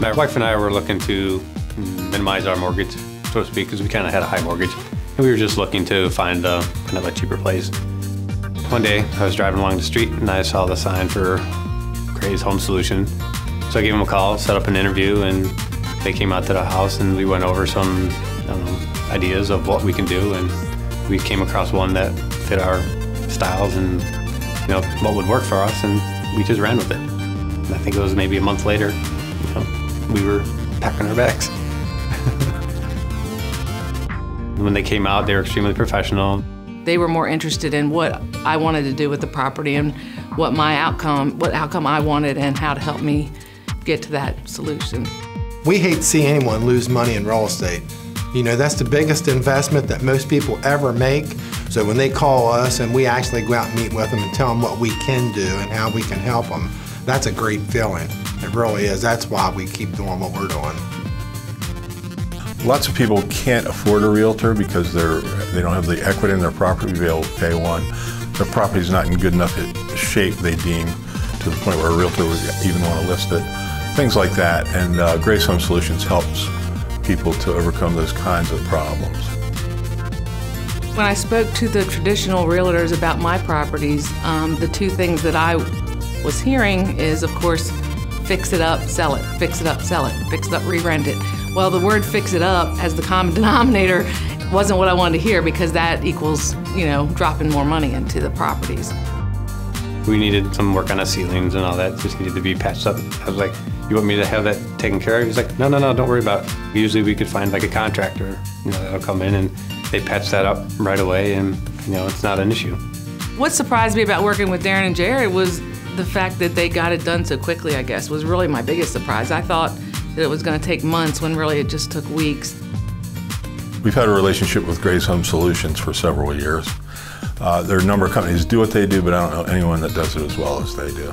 My wife and I were looking to minimize our mortgage, so to speak, because we kind of had a high mortgage. And we were just looking to find another cheaper place. One day, I was driving along the street and I saw the sign for Gray's Home Solutions. So I gave them a call, set up an interview, and they came out to the house and we went over some ideas of what we can do, and we came across one that fit our styles and what would work for us, and we just ran with it. And I think it was maybe a month later, we were packing our bags. When they came out, they were extremely professional. They were more interested in what I wanted to do with the property and what my outcome, what outcome I wanted, and how to help me get to that solution. We hate to see anyone lose money in real estate. You know, that's the biggest investment that most people ever make. So when they call us and we actually go out and meet with them and tell them what we can do and how we can help them, that's a great feeling. It really is. That's why we keep doing what we're doing. Lots of people can't afford a realtor because they don't have the equity in their property to be able to pay one. Their property's not in good enough shape, they deem, to the point where a realtor would even want to list it. Things like that, and Gray's Home Solutions helps people to overcome those kinds of problems. When I spoke to the traditional realtors about my properties, the two things that I was hearing is, of course, fix it up, sell it, fix it up, sell it, fix it up, re-rent it. Well, the word fix it up as the common denominator wasn't what I wanted to hear, because that equals, dropping more money into the properties. We needed some work on the ceilings and all that, just needed to be patched up. I was like, you want me to have that taken care of? He was like, no, no, no, don't worry about it. Usually we could find like a contractor, that'll come in and they patch that up right away, and it's not an issue. What surprised me about working with Darren and Jerry was the fact that they got it done so quickly, I guess, was really my biggest surprise. I thought that it was gonna take months when really it just took weeks. We've had a relationship with Gray's Home Solutions for several years. There are a number of companies who do what they do, but I don't know anyone that does it as well as they do.